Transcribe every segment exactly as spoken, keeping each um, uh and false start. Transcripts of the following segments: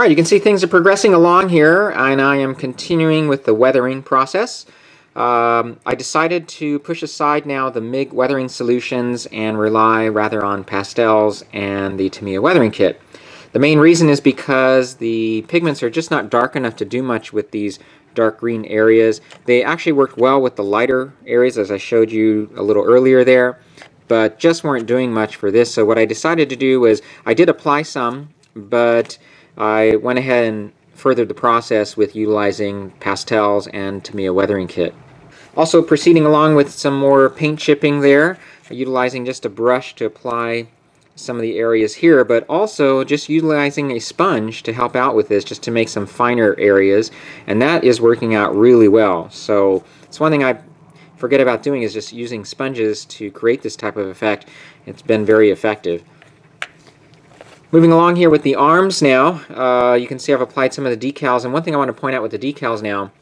All right, you can see things are progressing along here, and I am continuing with the weathering process. Um, I decided to push aside now the M I G weathering solutions and rely rather on pastels and the Tamiya weathering kit. The main reason is because the pigments are just not dark enough to do much with these dark green areas. They actually worked well with the lighter areas, as I showed you a little earlier there, but just weren't doing much for this. So what I decided to do was, I did apply some, but I went ahead and furthered the process with utilizing pastels and Tamiya weathering kit. Also proceeding along with some more paint chipping there, utilizing just a brush to apply some of the areas here, but also just utilizing a sponge to help out with this, just to make some finer areas, and that is working out really well. So it's one thing I forget about doing, is just using sponges to create this type of effect. It's been very effective. Moving along here with the arms now, uh, you can see I've applied some of the decals, and one thing I want to point out with the decals now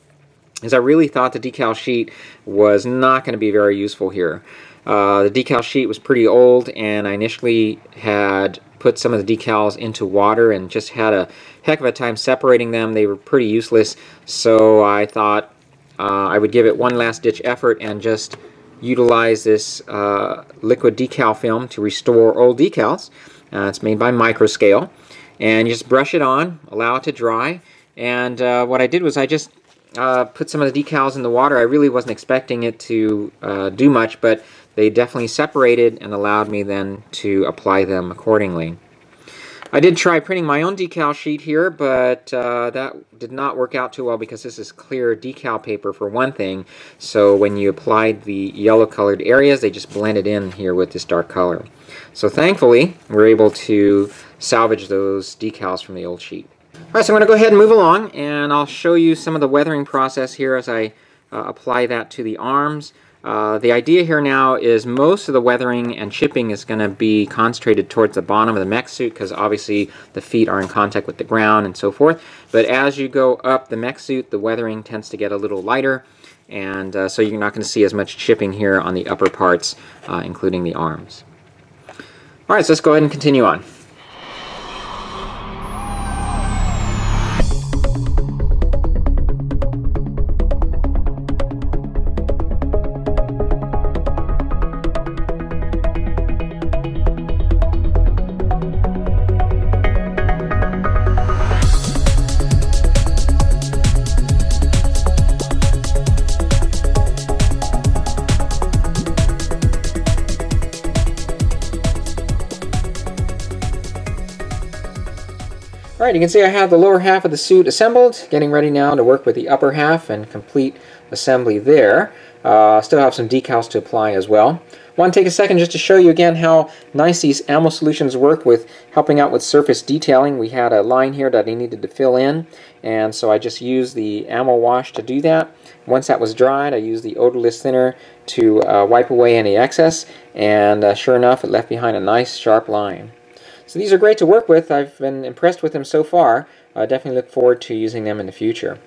is I really thought the decal sheet was not going to be very useful here. Uh, the decal sheet was pretty old, and I initially had put some of the decals into water and just had a heck of a time separating them. They were pretty useless, so I thought uh, I would give it one last ditch effort and just utilize this uh, liquid decal film to restore old decals. Uh, it's made by Microscale, and you just brush it on, allow it to dry, and uh, what I did was I just uh, put some of the decals in the water. I really wasn't expecting it to uh, do much, but they definitely separated and allowed me then to apply them accordingly. I did try printing my own decal sheet here, but uh, that did not work out too well, because this is clear decal paper for one thing, so when you applied the yellow colored areas, they just blended in here with this dark color. So thankfully, we were able to salvage those decals from the old sheet. Alright, so I'm going to go ahead and move along, and I'll show you some of the weathering process here as I uh, apply that to the arms. Uh, the idea here now is most of the weathering and chipping is going to be concentrated towards the bottom of the mech suit, because obviously the feet are in contact with the ground and so forth. But as you go up the mech suit, the weathering tends to get a little lighter, and uh, so you're not going to see as much chipping here on the upper parts, uh, including the arms. Alright, so let's go ahead and continue on. Alright, you can see I have the lower half of the suit assembled, getting ready now to work with the upper half and complete assembly there. Uh, still have some decals to apply as well. Want to take a second just to show you again how nice these ammo solutions work with helping out with surface detailing. We had a line here that I needed to fill in, and so I just used the ammo wash to do that. Once that was dried, I used the odorless thinner to uh, wipe away any excess, and uh, sure enough, it left behind a nice sharp line. So these are great to work with. I've been impressed with them so far. I uh, definitely look forward to using them in the future.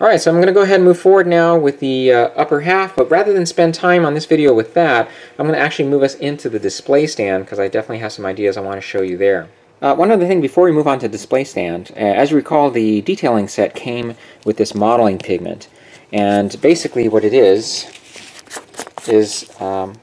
Alright, so I'm going to go ahead and move forward now with the uh, upper half, but rather than spend time on this video with that, I'm going to actually move us into the display stand, because I definitely have some ideas I want to show you there. Uh, one other thing before we move on to display stand, uh, as you recall, the detailing set came with this modeling pigment, and basically what it is is um,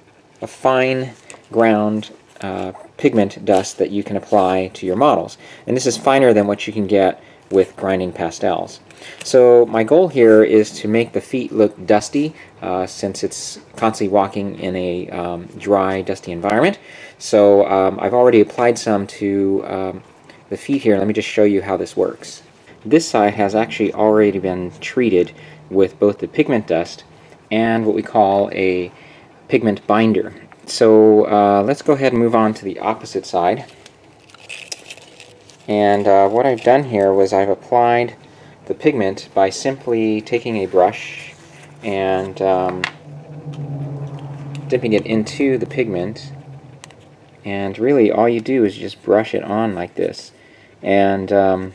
a fine ground uh, pigment dust that you can apply to your models. And this is finer than what you can get with grinding pastels. So my goal here is to make the feet look dusty, uh, since it's constantly walking in a um, dry, dusty environment. So um, I've already applied some to um, the feet here. Let me just show you how this works. This side has actually already been treated with both the pigment dust and what we call a pigment binder. So uh, let's go ahead and move on to the opposite side. And uh, what I've done here was I've applied the pigment by simply taking a brush and um, dipping it into the pigment. And really all you do is just brush it on like this. And um,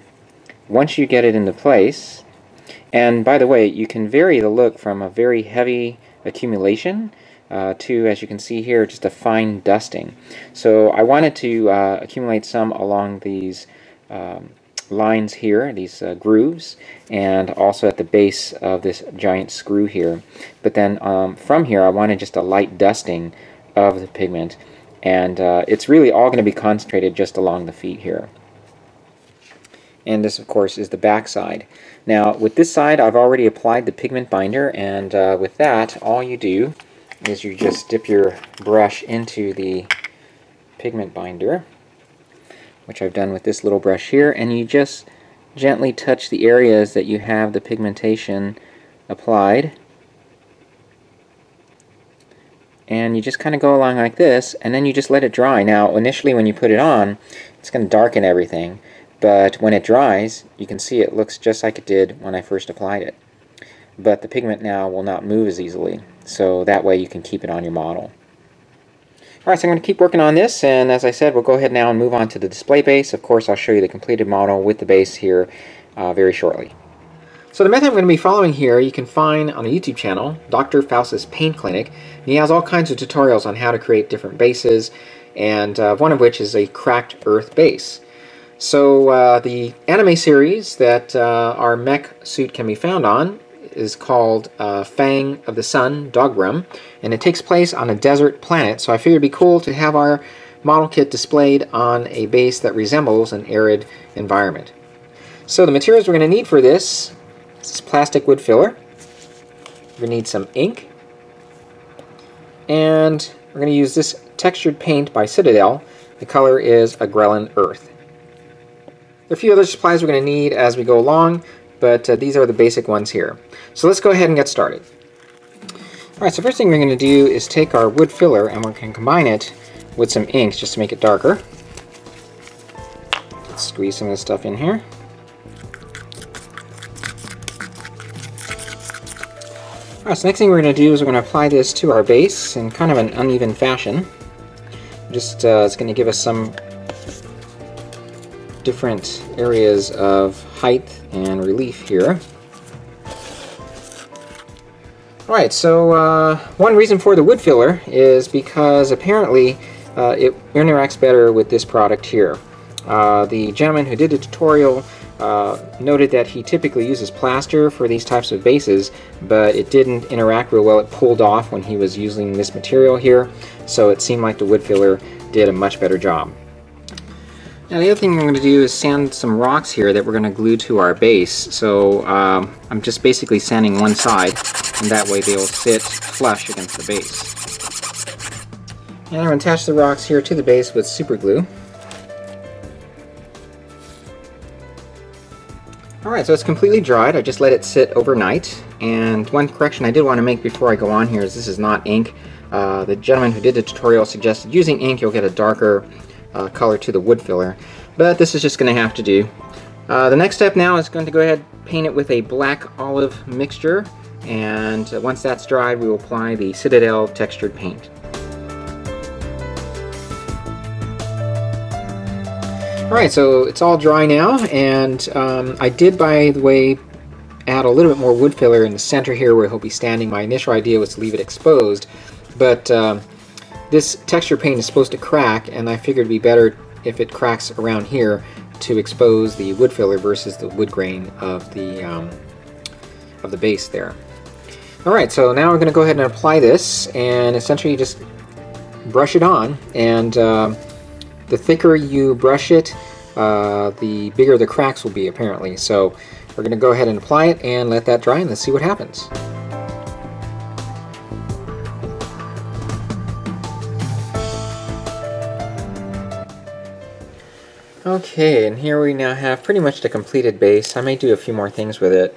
once you get it into place, and by the way, you can vary the look from a very heavy accumulation Uh, to, as you can see here, just a fine dusting. So I wanted to uh, accumulate some along these um, lines here, these uh, grooves, and also at the base of this giant screw here. But then um, from here I wanted just a light dusting of the pigment, and uh, it's really all going to be concentrated just along the feet here. And this, of course, is the back side. Now with this side I've already applied the pigment binder, and uh, with that all you do is you just dip your brush into the pigment binder, which I've done with this little brush here, and you just gently touch the areas that you have the pigmentation applied, and you just kind of go along like this, and then you just let it dry. Now initially when you put it on it's going to darken everything, but when it dries you can see it looks just like it did when I first applied it, but the pigment now will not move as easily, so that way you can keep it on your model. Alright, so I'm going to keep working on this, and as I said, we'll go ahead now and move on to the display base. Of course, I'll show you the completed model with the base here uh, very shortly. So the method I'm going to be following here you can find on a YouTube channel, Doctor Faust's Paint Clinic, and he has all kinds of tutorials on how to create different bases, and uh, one of which is a cracked earth base. So uh, the anime series that uh, our mech suit can be found on is called uh, Fang of the Sun Dougram, and it takes place on a desert planet, so I figured it'd be cool to have our model kit displayed on a base that resembles an arid environment. So the materials we're going to need for this is plastic wood filler, we're going to need some ink, and we're going to use this textured paint by Citadel. The color is Agrellan Earth. There are a few other supplies we're going to need as we go along, but uh, these are the basic ones here. So let's go ahead and get started. Alright, so first thing we're going to do is take our wood filler and we can combine it with some inks just to make it darker. Let's squeeze some of this stuff in here. Alright, so next thing we're going to do is we're going to apply this to our base in kind of an uneven fashion. Just uh, it's going to give us some different areas of height and relief here. Alright, so uh, one reason for the wood filler is because apparently uh, it interacts better with this product here. Uh, the gentleman who did the tutorial uh, noted that he typically uses plaster for these types of bases, but it didn't interact real well. It pulled off when he was using this material here, so it seemed like the wood filler did a much better job. Now the other thing I'm going to do is sand some rocks here that we're going to glue to our base. So um, I'm just basically sanding one side, and that way they will sit flush against the base. And I'm going to attach the rocks here to the base with super glue. Alright, so it's completely dried. I just let it sit overnight. And one correction I did want to make before I go on here is this is not ink. Uh, the gentleman who did the tutorial suggested using ink you'll get a darker Uh, color to the wood filler, but this is just going to have to do. Uh, the next step now is going to go ahead and paint it with a black olive mixture, and uh, once that's dried we will apply the Citadel textured paint. Alright, so it's all dry now, and um, I did, by the way, add a little bit more wood filler in the center here where he'll be standing. My initial idea was to leave it exposed, but um, this texture paint is supposed to crack, and I figured it'd be better if it cracks around here to expose the wood filler versus the wood grain of the um, of the base there. Alright, so now we're going to go ahead and apply this, and essentially just brush it on, and uh, the thicker you brush it, uh, the bigger the cracks will be apparently. So we're going to go ahead and apply it and let that dry, and let's see what happens. Okay, and here we now have pretty much the completed base. I may do a few more things with it.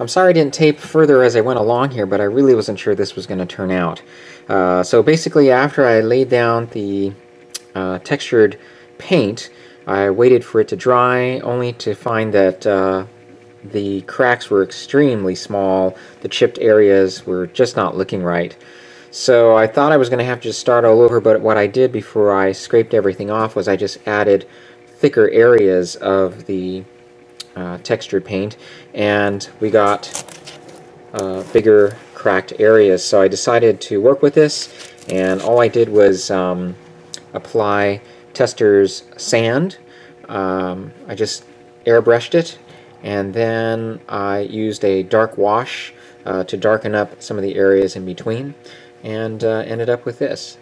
I'm sorry I didn't tape further as I went along here, but I really wasn't sure this was going to turn out. Uh, so basically after I laid down the uh, textured paint, I waited for it to dry, only to find that uh, the cracks were extremely small, the chipped areas were just not looking right. So I thought I was going to have to just start all over, but what I did before I scraped everything off was I just added thicker areas of the uh, textured paint, and we got uh, bigger cracked areas. So I decided to work with this, and all I did was um, apply Tester's sand um, I just airbrushed it, and then I used a dark wash uh, to darken up some of the areas in between, and uh, ended up with this.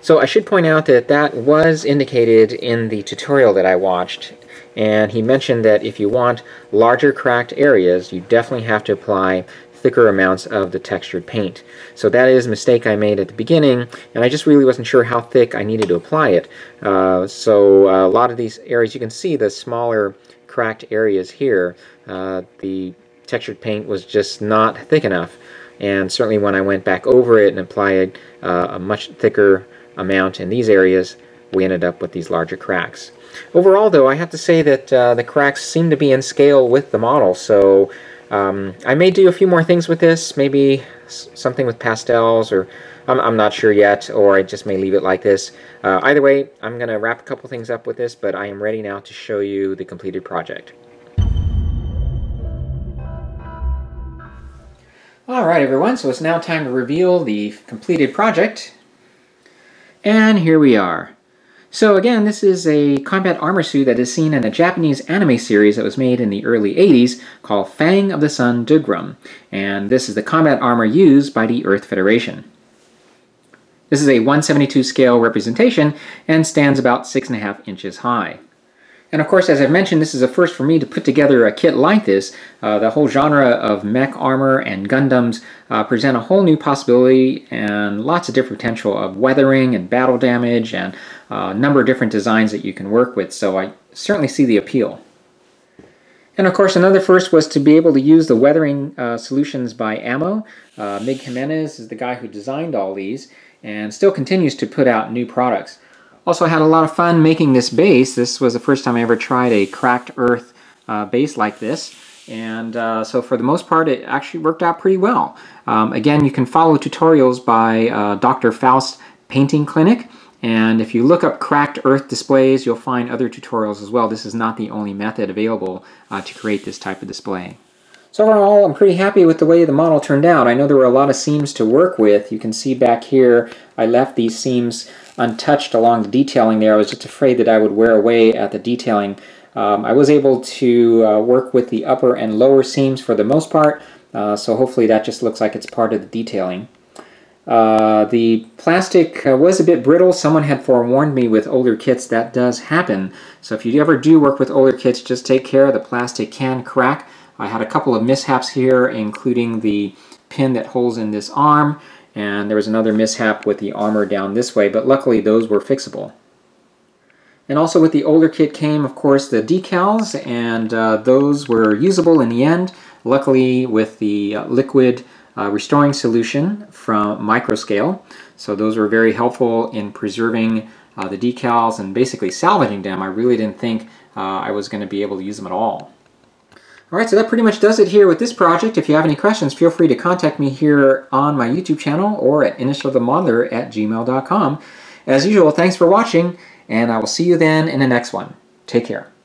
So I should point out that that was indicated in the tutorial that I watched, and he mentioned that if you want larger cracked areas, you definitely have to apply thicker amounts of the textured paint. So that is a mistake I made at the beginning, and I just really wasn't sure how thick I needed to apply it. Uh, so a lot of these areas, you can see the smaller cracked areas here, uh, the textured paint was just not thick enough. And certainly when I went back over it and applied uh, a much thicker amount in these areas, we ended up with these larger cracks. Overall though, I have to say that uh, the cracks seem to be in scale with the model, so Um, I may do a few more things with this, maybe something with pastels, or I'm, I'm not sure yet, or I just may leave it like this. Uh, either way, I'm going to wrap a couple things up with this, but I am ready now to show you the completed project. Alright everyone, so it's now time to reveal the completed project. And here we are. So again, this is a combat armor suit that is seen in a Japanese anime series that was made in the early eighties called Fang of the Sun Dougram, and this is the combat armor used by the Earth Federation. This is a one seventy-two scale representation and stands about six and a half inches high. And of course, as I've mentioned, this is a first for me to put together a kit like this. Uh, the whole genre of mech armor and Gundams uh, present a whole new possibility and lots of different potential of weathering and battle damage and a number of different designs that you can work with, so I certainly see the appeal. And of course, another first was to be able to use the weathering uh, solutions by Ammo. Uh, Mig Jimenez is the guy who designed all these and still continues to put out new products. Also, I had a lot of fun making this base. This was the first time I ever tried a cracked earth uh, base like this. And uh, so for the most part, it actually worked out pretty well. Um, again, you can follow tutorials by uh, Doctor Faust's Paint Clinic. And if you look up cracked earth displays, you'll find other tutorials as well. This is not the only method available uh, to create this type of display. So overall, I'm pretty happy with the way the model turned out. I know there were a lot of seams to work with. You can see back here, I left these seams untouched along the detailing there. I was just afraid that I would wear away at the detailing. Um, I was able to uh, work with the upper and lower seams for the most part, uh, so hopefully that just looks like it's part of the detailing. Uh, the plastic uh, was a bit brittle. Someone had forewarned me with older kits that does happen. So if you ever do work with older kits, just take care. The plastic can crack. I had a couple of mishaps here, including the pin that holds in this arm, and there was another mishap with the armor down this way, but luckily those were fixable. And also with the older kit came, of course, the decals, and uh, those were usable in the end. Luckily with the uh, liquid Uh, restoring solution from Microscale. So those were very helpful in preserving uh, the decals and basically salvaging them. I really didn't think uh, I was going to be able to use them at all. Alright, so that pretty much does it here with this project. If you have any questions, feel free to contact me here on my YouTube channel or at initialthemodeler at gmail dot com. As usual, thanks for watching, and I will see you then in the next one. Take care.